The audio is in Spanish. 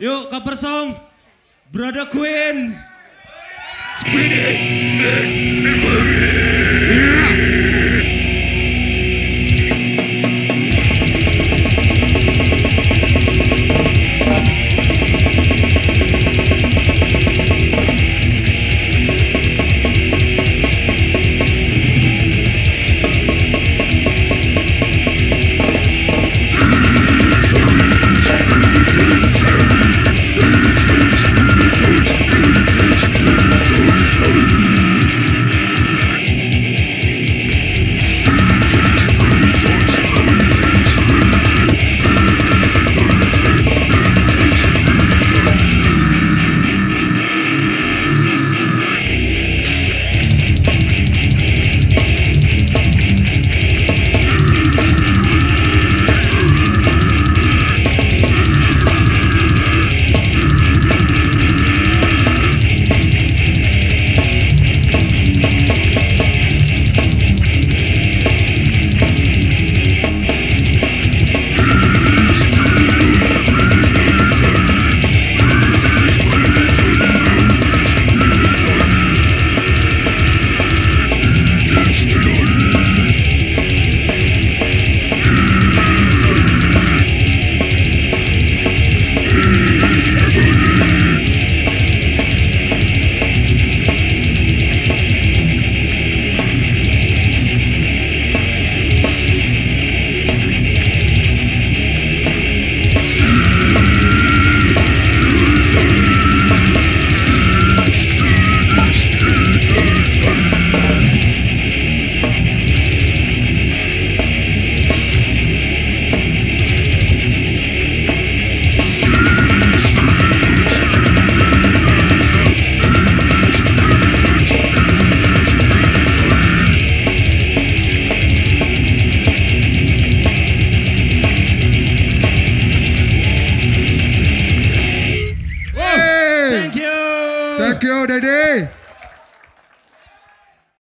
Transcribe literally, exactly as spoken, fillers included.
Yuk cover song Brother Queen. Spin it. Thank you, Daddy.